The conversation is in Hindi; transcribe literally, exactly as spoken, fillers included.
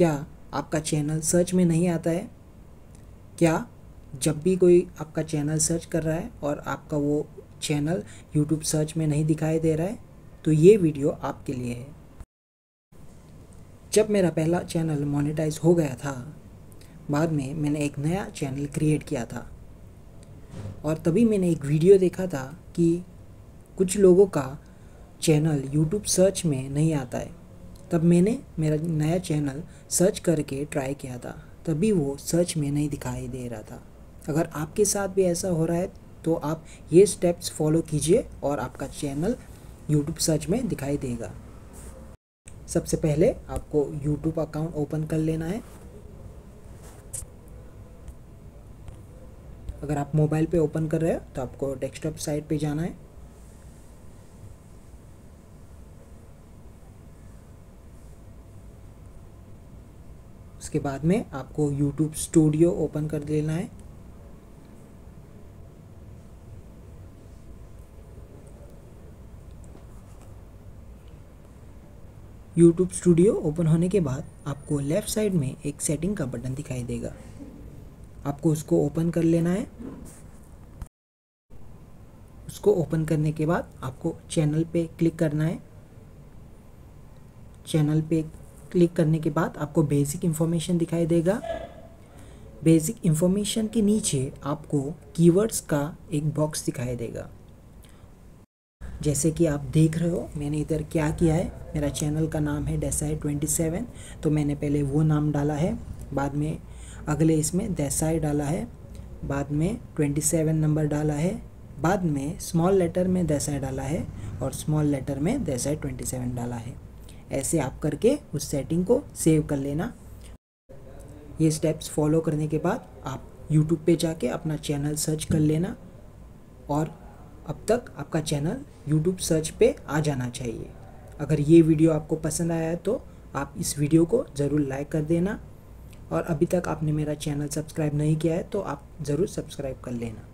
क्या आपका चैनल सर्च में नहीं आता है क्या? जब भी कोई आपका चैनल सर्च कर रहा है और आपका वो चैनल यूट्यूब सर्च में नहीं दिखाई दे रहा है तो ये वीडियो आपके लिए है। जब मेरा पहला चैनल मोनेटाइज हो गया था, बाद में मैंने एक नया चैनल क्रिएट किया था और तभी मैंने एक वीडियो देखा था कि कुछ लोगों का चैनल यूट्यूब सर्च में नहीं आता है। तब मैंने मेरा नया चैनल सर्च करके ट्राई किया था, तभी वो सर्च में नहीं दिखाई दे रहा था। अगर आपके साथ भी ऐसा हो रहा है तो आप ये स्टेप्स फॉलो कीजिए और आपका चैनल यूट्यूब सर्च में दिखाई देगा। सबसे पहले आपको यूट्यूब अकाउंट ओपन कर लेना है। अगर आप मोबाइल पे ओपन कर रहे हो तो आपको डेस्कटॉप साइट पे जाना है। उसके बाद में आपको यूट्यूब स्टूडियो ओपन कर लेना है। यूट्यूब स्टूडियो ओपन होने के बाद आपको लेफ़्ट साइड में एक सेटिंग का बटन दिखाई देगा, आपको उसको ओपन कर लेना है। उसको ओपन करने के बाद आपको चैनल पे क्लिक करना है। चैनल पे क्लिक करने के बाद आपको बेसिक इन्फॉर्मेशन दिखाई देगा। बेसिक इन्फॉर्मेशन के नीचे आपको कीवर्ड्स का एक बॉक्स दिखाई देगा। जैसे कि आप देख रहे हो मैंने इधर क्या किया है, मेरा चैनल का नाम है देसाई ट्वेंटी सेवन, तो मैंने पहले वो नाम डाला है, बाद में अगले इसमें देसाई डाला है, बाद में ट्वेंटी सेवन नंबर डाला है, बाद में स्मॉल लेटर में देसाई डाला है और स्मॉल लेटर में देसाई ट्वेंटी सेवन डाला है। ऐसे आप करके उस सेटिंग को सेव कर लेना। ये स्टेप्स फॉलो करने के बाद आप यूट्यूब पे जाके अपना चैनल सर्च कर लेना और अब तक आपका चैनल यूट्यूब सर्च पे आ जाना चाहिए। अगर ये वीडियो आपको पसंद आया है तो आप इस वीडियो को ज़रूर लाइक कर देना और अभी तक आपने मेरा चैनल सब्सक्राइब नहीं किया है तो आप ज़रूर सब्सक्राइब कर लेना।